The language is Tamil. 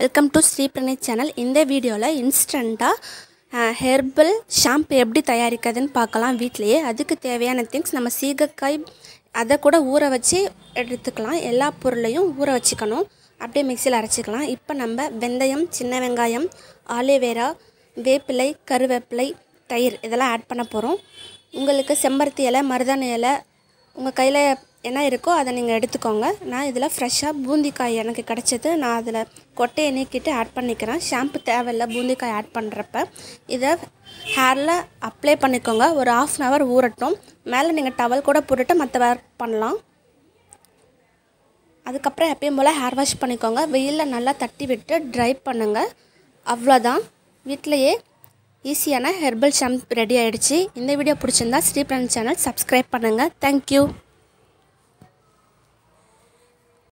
Welcome to ஸ்ரீப்ரனித் channel. இந்த வீடியோவில் இன்ஸ்டண்ட்டாக ஹெர்பல் ஷாம்பு எப்படி தயாரிக்கிறதுன்னு பார்க்கலாம். வீட்லேயே அதுக்கு தேவையான திங்ஸ் நம்ம சீகக்காய் அதை கூட ஊற வச்சு எடுத்துக்கலாம். எல்லா பொருளையும் ஊற வச்சுக்கணும், அப்படியே மிக்சியில் அரைச்சிக்கலாம். இப்போ நம்ம வெந்தயம், சின்ன வெங்காயம், ஆலிவேரா, வேப்பிலை, கருவேப்பிலை, தயிர் இதெல்லாம் ஆட் பண்ண போகிறோம். உங்களுக்கு செம்பருத்தி இலை, மருதாணி இலை உங்கள் கையில் என்ன இருக்கோ அதை நீங்கள் எடுத்துக்கோங்க. நான் இதில் ஃப்ரெஷ்ஷாக பூந்திக்காய் எனக்கு கிடச்சது, நான் அதில் கொட்டையை நீக்கிட்டு ஆட் பண்ணிக்கிறேன். ஷாம்பு தேவையில்லை பூந்திக்காய் ஆட் பண்ணுறப்ப. இதை ஹேரில் அப்ளை பண்ணிக்கோங்க. ஒரு 1/2 hour ஊறட்டும். மேலே நீங்கள் டவல் கூட போட்டுட்டு மற்ற வேர் பண்ணலாம். அதுக்கப்புறம் எப்பயும் போல் ஹேர் வாஷ் பண்ணிக்கோங்க. வெயிலில் நல்லா தட்டி விட்டு ட்ரை பண்ணுங்கள். அவ்வளோதான், வீட்டிலையே ஈஸியான ஹெர்பல் ஷாம்பு ரெடி ஆகிடுச்சு. இந்த வீடியோ பிடிச்சிருந்தா ஸ்ரீப்ரனித் சேனல் சப்ஸ்கிரைப் பண்ணுங்கள். தேங்க்யூ.